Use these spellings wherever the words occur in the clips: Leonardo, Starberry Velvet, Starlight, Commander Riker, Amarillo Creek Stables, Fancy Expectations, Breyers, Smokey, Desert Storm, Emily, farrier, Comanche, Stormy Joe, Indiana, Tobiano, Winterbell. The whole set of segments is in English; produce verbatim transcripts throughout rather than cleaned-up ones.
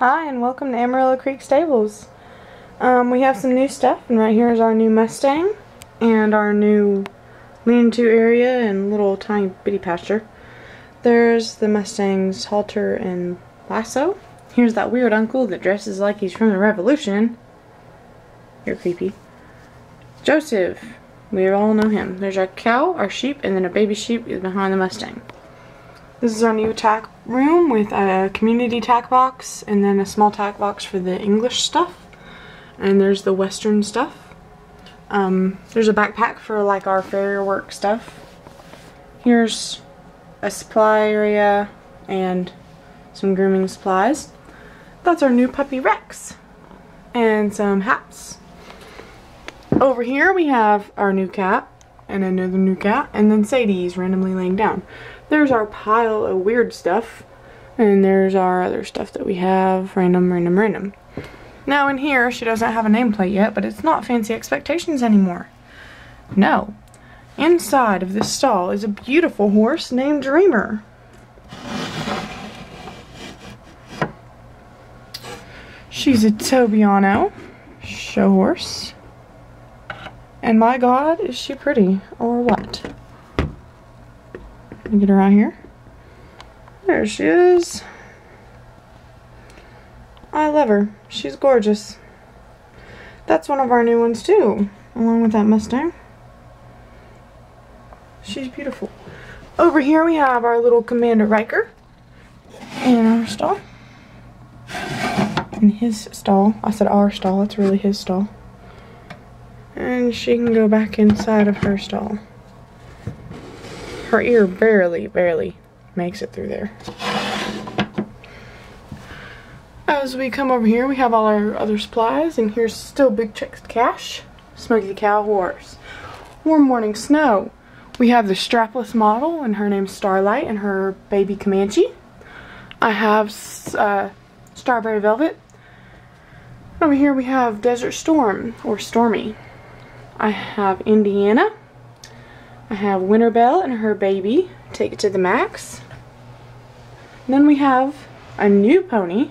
Hi, and welcome to Amarillo Creek Stables. Um, we have some new stuff, and right here is our new Mustang, and our new lean-to area, and little tiny bitty pasture. There's the Mustang's halter and lasso. Here's that weird uncle that dresses like he's from the Revolution. You're creepy. Joseph. We all know him. There's our cow, our sheep, and then a baby sheep is behind the Mustang. This is our new tack room with a community tack box and then a small tack box for the English stuff. And there's the Western stuff. Um, there's a backpack for like our farrier work stuff. Here's a supply area and some grooming supplies. That's our new puppy Rex. And some hats. Over here we have our new cat and another new cat. And then Sadie's randomly laying down. There's our pile of weird stuff, and there's our other stuff that we have, random, random, random. Now in here, she doesn't have a nameplate yet, but it's not Fancy Expectations anymore. No. Inside of this stall is a beautiful horse named Dreamer. She's a Tobiano show horse. And my God, is she pretty, or what? Get her out here. There she is. I love her. She's gorgeous. That's one of our new ones too, along with that Mustang. She's beautiful. Over here we have our little Commander Riker in our stall. In his stall. I said our stall. It's really his stall. And she can go back inside of her stall. Her ear barely, barely makes it through there. As we come over here, we have all our other supplies, and here's still big checks to cash. Smokey the cow horse. Warm morning snow. We have the strapless model, and her name's Starlight, and her baby Comanche. I have uh, Starberry Velvet. Over here we have Desert Storm, or Stormy. I have Indiana. I have Winterbell and her baby, Take It to the Max. And then we have a new pony,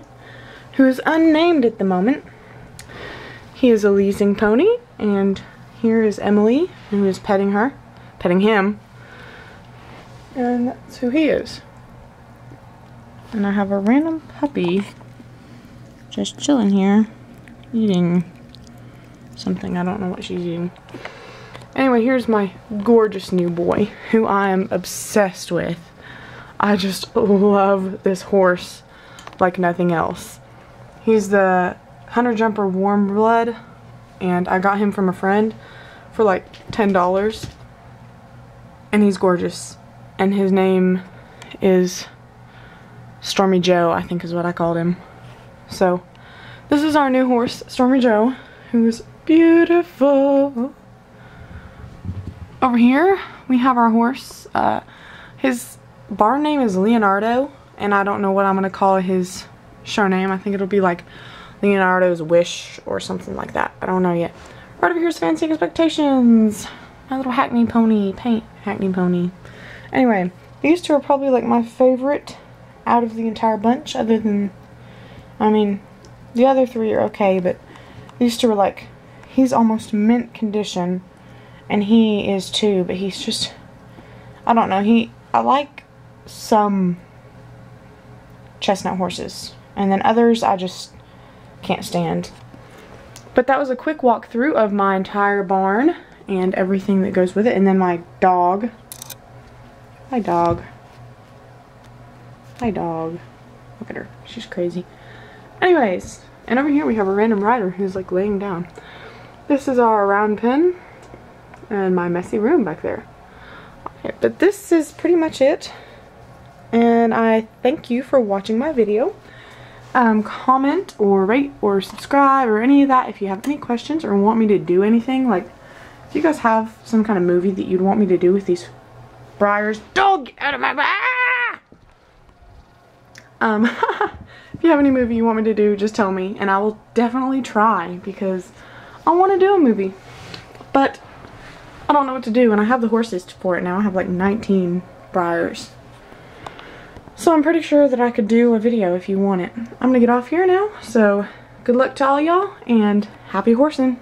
who is unnamed at the moment. He is a leasing pony, and here is Emily, who is petting her, petting him. And that's who he is. And I have a random puppy, just chilling here, eating something. I don't know what she's eating. Anyway, here's my gorgeous new boy, who I am obsessed with. I just love this horse like nothing else. He's the Hunter Jumper Warm Blood, and I got him from a friend for like ten dollars. And he's gorgeous. And his name is Stormy Joe, I think is what I called him. So, this is our new horse, Stormy Joe, who is beautiful. Over here, we have our horse. Uh, his barn name is Leonardo, and I don't know what I'm going to call his show name. I think it'll be like Leonardo's Wish or something like that. I don't know yet. Right over here is Fancy Expectations. My little hackney pony. Paint hackney pony. Anyway, these two are probably like my favorite out of the entire bunch. Other than, I mean, the other three are okay, but these two are like, he's almost mint condition. And he is too, but he's just, I don't know, he, I like some chestnut horses. And then others I just can't stand. But that was a quick walkthrough of my entire barn and everything that goes with it. And then my dog. Hi dog. Hi dog. Look at her, she's crazy. Anyways, and over here we have a random rider who's like laying down. This is our round pen. And my messy room back there. Right, but this is pretty much it. And I thank you for watching my video. Um, comment or rate or subscribe or any of that if you have any questions or want me to do anything. Like, if you guys have some kind of movie that you'd want me to do with these Breyers. Dog, get out of my ah! Um, If you have any movie you want me to do, just tell me. And I will definitely try because I want to do a movie. But I don't know what to do, and I have the horses for it now. I have like nineteen Breyers. So I'm pretty sure that I could do a video if you want it. I'm gonna get off here now, so good luck to all y'all and happy horsing.